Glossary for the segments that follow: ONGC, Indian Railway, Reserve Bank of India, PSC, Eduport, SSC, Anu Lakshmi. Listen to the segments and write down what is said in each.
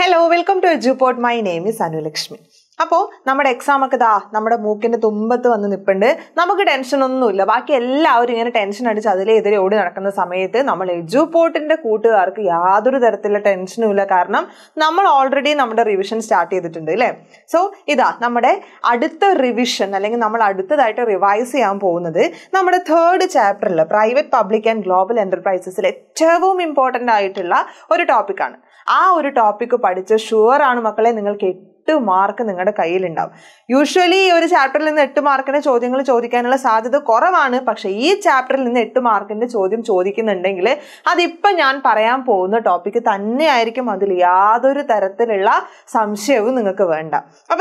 Hello, welcome to Eduport. My name is Anu Lakshmi. Now, our exam is We have to do this. Mark and the Kail end up. Usually, your chapter in the mark and a choding chodicana sad the Koravana, Paksha, each chapter in the mark and the chodim chodikin and dangle, Adipanan Parayam po the topic, Tane Irika Madalia, the Taratella, some shevun in a cavanda. Up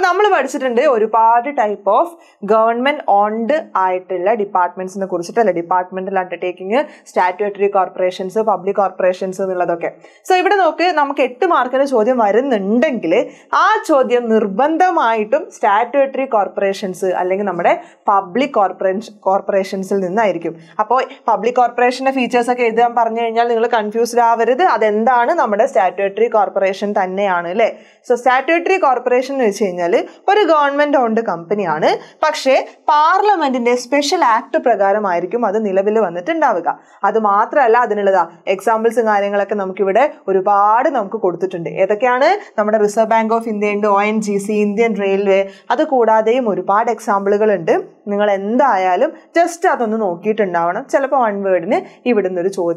a type of government owned Itella departments in the Kursitella departmental undertaking, statutory corporations, public corporations, and the Ladoke. So, if it is okay, Namket mark and a chodim iron and dangle, Nirbandamaitum statutory corporations, public corporations. Public corporation features are confused. That's statutory corporation. So, statutory corporation is a government owned company. But Parliament is a special act. That's examples the Reserve Bank of India. ONGC, Indian Railway, that's the example of the example. Just that one word, you can use it. We will talk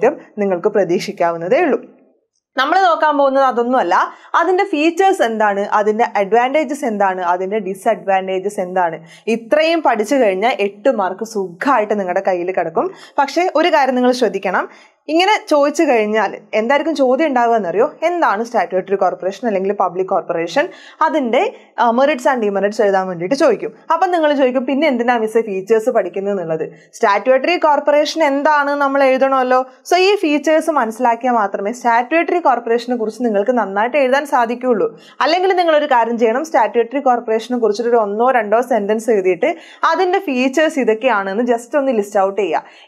about the features, the advantages, and the disadvantages. This is the mark of the mark. What is statutory corporation or public corporation? That is merits and demerits. Statutory corporation so, these features are statutory corporation is a statutory corporation is a sentence. That features just list out.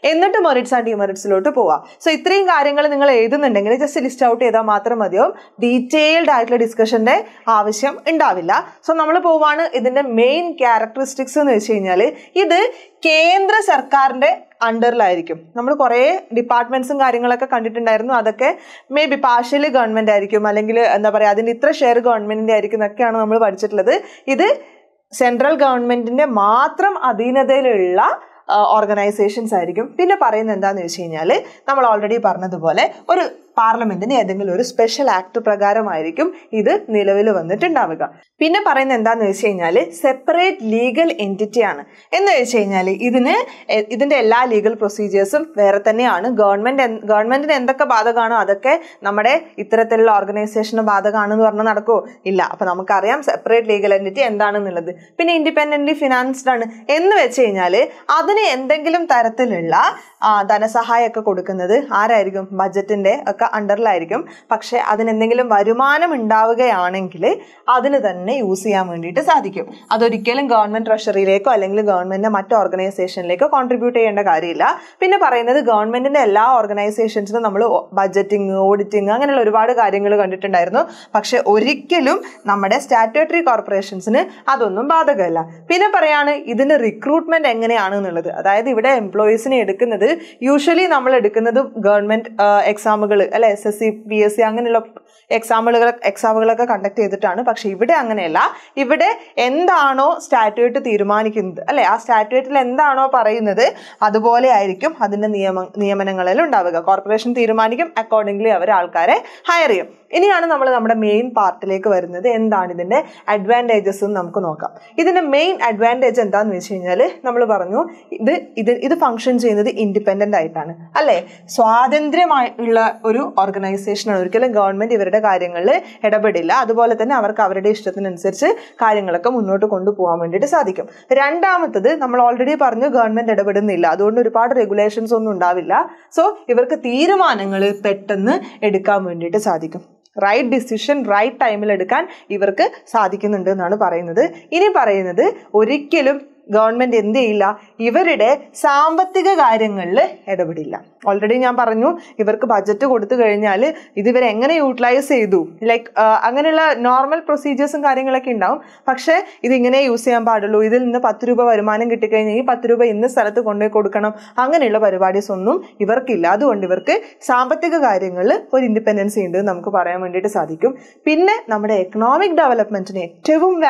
Merits and demerits. So, if you have just list out the detailed discussion. So, the main characteristics is this. Under Laricum. Number Korea departments and Garingalaka content and other maybe partially government Aricum, Malangula and the Paradinitra share government in the Aricana budget leather. Either central government in a matram Adina de Lilla organizations Aricum, Pinaparin and Danichinale, Namal already Parna the Bole, or Parliament in special act to Pragaram Iricum, either Nilavilla and the Tendavaga. Pinaparin and Danichinale, separate legal entity. In the Chainale, either legal procedures, Verataniana, government and the Kabadagana, other care, Namade, Itratel organization of Badagana or Nanako, Illa, Panamakariam, separate legal entity and Dananilla. Pin independently financed and in the Chainale, Adani Endangalum Taratililla, Danasahayaka Kodakanade, Aricum, budget in there. Underlaricum, Paksha Adanangilum Varumanum and Davaga Anankile, Adanadane, UCM and Dita Sadicum. Adoricil government treasury lake, or Langley government, a matter organization lake, a contributor and a carilla, Pinaparina, the government and allow organizations, the number budgeting, auditing, and a reward of Garingal content and Irno, Paksha Oricilum, Namada statutory corporations in Adunum Badagala. Pinaparana, either recruitment and another, that is the employees in Edicanada, usually Namala Dicanada government exam. SSC, PSC, and examiners conduct the Tana Pakshi Vidanganella. If it endano statute to Thirmanikin, a statute lendano parainade, other bole Iricum, Hadan Niamanangalundavaga, Corporation Thirmanicum, accordingly, our Alcare, higher. This is the main part of the advantages. This is the main advantage. This function is independent. Swadendriya organization or government is headabedilla. That's why they are covered in the Karingalaka. Randam, we already parno government headabedilla. Don't report regulations on Nundavilla. So, if you Thiramanangal Petan, Edicam Sadikum. Right decision, right time, this is the same thing. This is the same thing. government in the illa, Iveride, Sambatiga Garangale, Edabadilla. Already Yamparanu, Iverka budget to go to the Garinale, Idiver Engana utilize Edu. Like Anganilla normal procedures and Karingala kin down, Paksha, Idingana Usiam Padalo, Idil the Patruba, Verman and Kitakani, Patruba in the Saratu Konda Kodukanam, Anganilla Parabadi Sunum, Iverkilla, the Undiverke, Sambatiga Garangale, or independence in the Namkaparam and Sadicum. Pinne, Namada economic development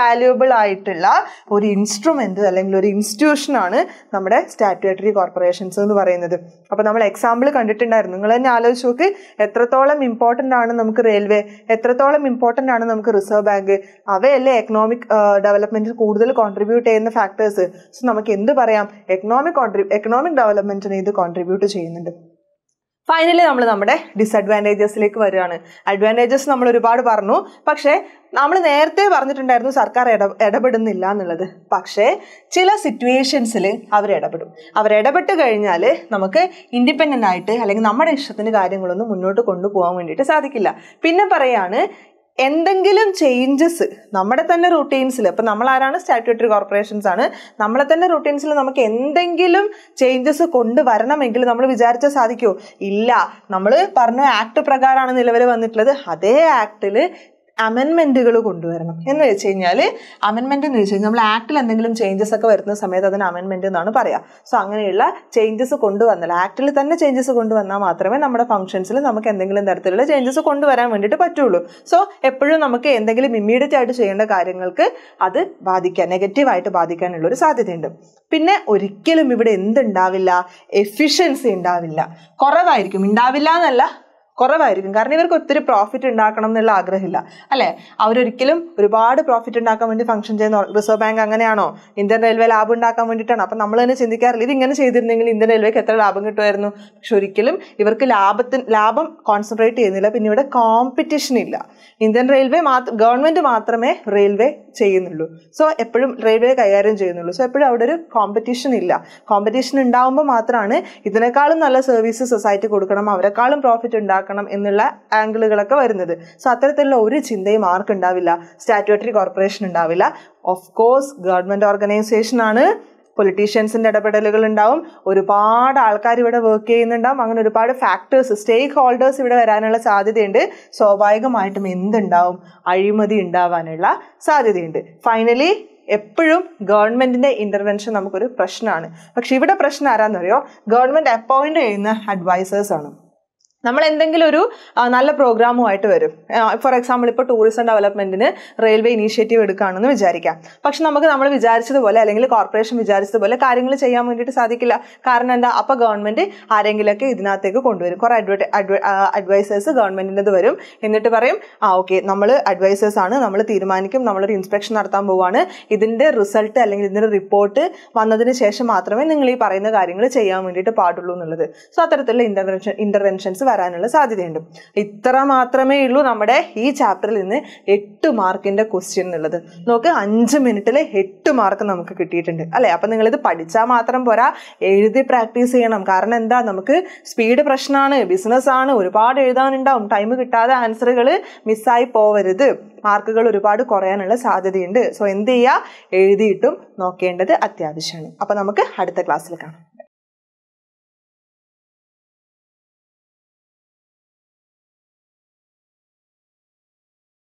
valuable aitilla or instrument or institution aanu nammade statutory corporations ennu parayunnathu appo nammal example kandittundairunnu ningal enna aalochichokke etratholam important aanu namukku railway etratholam important aanu namukku reserve bank avelle economic development il koodudal contribute cheyyunna factors so namukku endu parayam economic development ne idu contribute cheyyunnundu. Finally, we have disadvantages. Advantages are very important. But we have to say that the government is not available. But in some situations, they are available. If they are available, we can independent and Endangilum changes, Namatana routines, Namalarana statutory corporations, Namatana routines, Namaka endangilum changes a Kundu Varana Mingle number Vizarcha Sadiko, Illa, Namada Parna Act Pragara and the level of Nitla, Hade Act. Amendment to change amendment in the act and changes amendment in the so changes act changes functions changes so negative പിന്നെ ഒരിക്കലും ഇവിടെ എന്ത് ഉണ്ടാവില്ല efficiency ഉണ്ടാവില്ല കുറവായിരിക്കും ഉണ്ടാവില്ല എന്നല്ല കുറവായിരിക്കും കാരണം ഇവർക്ക് ഒത്തിരി പ്രോഫിറ്റ് ഉണ്ടാക്കണം എന്നുള്ള ആഗ്രഹമില്ല അല്ലേ അവർ ഒരിക്കലും ഒരുപാട് പ്രോഫിറ്റ് ഉണ്ടാക്കാൻ വേണ്ടി ഫംഗ്ഷൻ ചെയ്യുന്ന റിസർവ് ബാങ്ക് അങ്ങനെയാണോ ഇന്ത്യൻ റെയിൽവേ ലാഭം ഉണ്ടാക്കാൻ വേണ്ടിട്ടാണ് അപ്പോൾ നമ്മൾ തന്നെ ചിന്തിക്കാറില്ല ഇത് ഇങ്ങനെ ചെയ്തിരുന്നെങ്കിൽ ഇന്ത്യൻ റെയിൽവേക്ക് എത്ര ലാഭം കിട്ടുമായിരുന്നു പക്ഷെ ഒരിക്കലും ഇവർക്ക് ലാഭം കോൺസെൻട്രേറ്റ് ചെയ്യുന്നില്ല പിന്നെ ഇവിടെ കോമ്പറ്റിഷൻ ഇല്ല ഇന്ത്യൻ റെയിൽവേ ഗവൺമെന്റ് മാത്രമേ റെയിൽവേ ചെയ്യുന്നുള്ളൂ സോ എപ്പോഴും റെയിൽവേ കൈകാര്യം ചെയ്യുന്നുള്ളൂ സോ എപ്പോഴും അവിടെ ഒരു കോമ്പറ്റിഷൻ ഇല്ല കോമ്പറ്റിഷൻ ഉണ്ടാവുമ്പോൾ മാത്രമാണ് ഇതിനേക്കാളും നല്ല സർവീസ് സൊസൈറ്റി കൊടുക്കണം അവരെക്കാളും പ്രോഫിറ്റ് ഉണ്ടാക്കണം Inilla angle Galacavar. So Atharatilla origin they mark and Davila, statutory corporation and Davila. Of course, government organization honor, politicians in the pedal and down, or part alkari would have worked in the dumb, and a part of factors, stakeholders would have analyzed Sadi the end, so Vigam item in the down, Ayima the Inda Vanilla, Sadi the end. Finally, Eppulum government intervention Namakuru Prashnan. But she would a Prashnaran, government appointed advisors on. We will have a program. For example, tourism development in a railway initiative. But we will have a corporation. We will have a government. Advisors government. We will have advisors. Inspection. This result report. So, interventions. Itra matrame illu namade, each chapter in the 8 mark in the question. Look, 5 minutes, 8 mark Namaka Kitty and Alapananga the Padicha matram pora, aid the practice in Amkarnanda, Namaka, speed prashana, business on, report edan in down, time guitar, answer regale, missai poverid, markable report Korean and a Sada the end. So in the aid the itum, no kind of the Athyadishan. Apanamaka had the class.